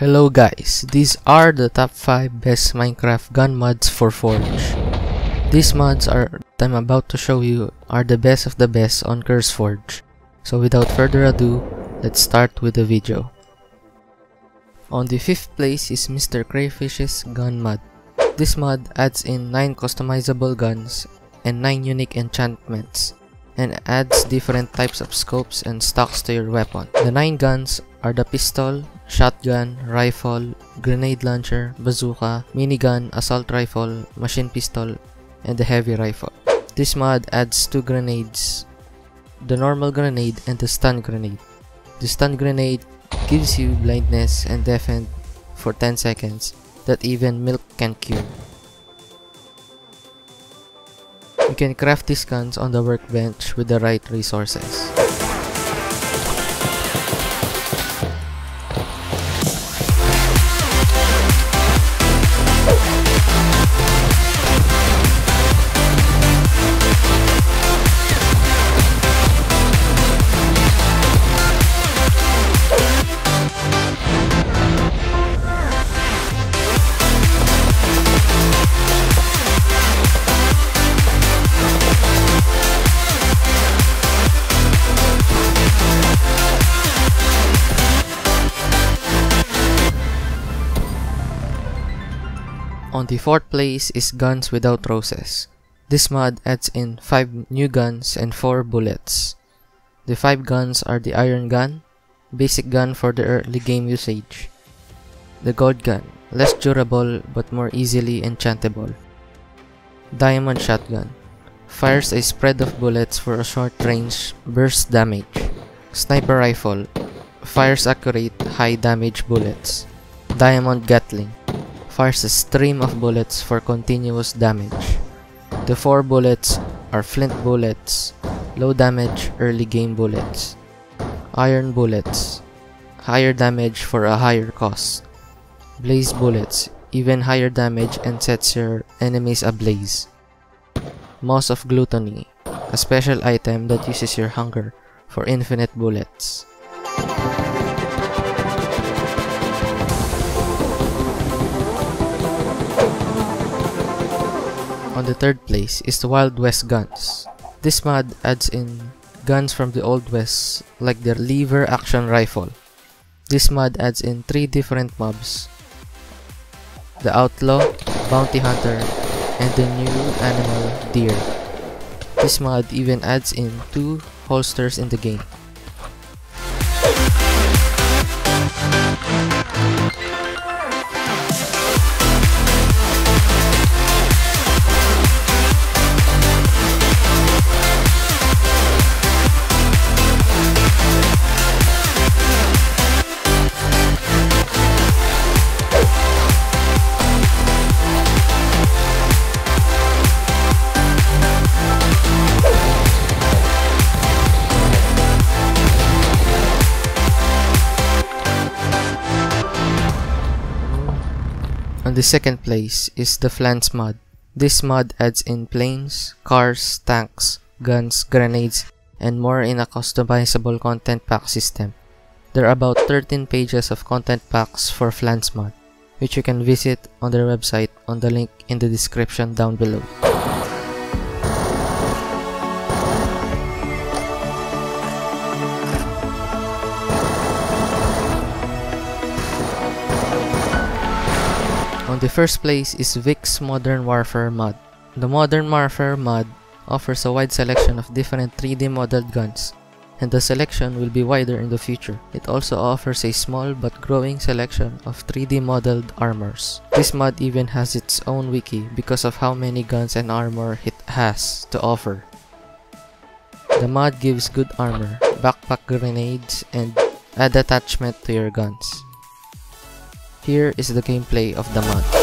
Hello guys, these are the top 5 best Minecraft gun mods for Forge. These mods are that I'm about to show you are the best of the best on CurseForge. So without further ado, let's start with the video. On the 5th place is Mr. Crayfish's gun mod. This mod adds in 9 customizable guns and 9 unique enchantments, and adds different types of scopes and stocks to your weapon. The 9 guns are the pistol, shotgun, rifle, grenade launcher, bazooka, minigun, assault rifle, machine pistol, and the heavy rifle. This mod adds 2 grenades, the normal grenade and the stun grenade. The stun grenade gives you blindness and defend for 10 seconds that even milk can cure. You can craft these guns on the workbench with the right resources. On the 4th place is Guns Without Roses. This mod adds in 5 new guns and 4 bullets. The 5 guns are the Iron Gun, basic gun for the early game usage. The Gold Gun, less durable but more easily enchantable. Diamond Shotgun, fires a spread of bullets for a short range burst damage. Sniper Rifle, fires accurate high damage bullets. Diamond Gatling, fires a stream of bullets for continuous damage. The 4 bullets are flint bullets, low damage early game bullets. Iron bullets, higher damage for a higher cost. Blaze bullets, even higher damage and sets your enemies ablaze. Moss of Gluttony, a special item that uses your hunger for infinite bullets. On the 3rd place is the Wild West Guns. This mod adds in guns from the Old West like their lever action rifle. This mod adds in 3 different mobs: the Outlaw, Bounty Hunter, and the new animal Deer. This mod even adds in 2 holsters in the game. On the 2nd place is the Flan's mod. This mod adds in planes, cars, tanks, guns, grenades, and more in a customizable content pack system. There are about 13 pages of content packs for Flan's mod, which you can visit on their website on the link in the description down below. On the 1st place is Vic's Modern Warfare mod. The Modern Warfare mod offers a wide selection of different 3D modeled guns, and the selection will be wider in the future. It also offers a small but growing selection of 3D modeled armors. This mod even has its own wiki because of how many guns and armor it has to offer. The mod gives good armor, backpack grenades, and add attachment to your guns. Here is the gameplay of the mod.